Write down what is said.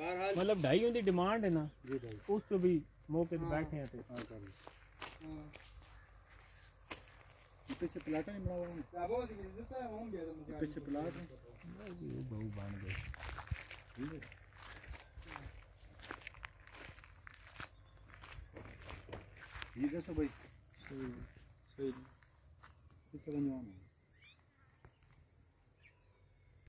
मतलब ढाई की डिमांड है ना उस पे भी मौके पे बैठे हैं पीछे प्लाट नहीं बना हुआ है पीछे प्लाट है बहु बांध गए ये कैसे भाई सही सही पीछे बनवाना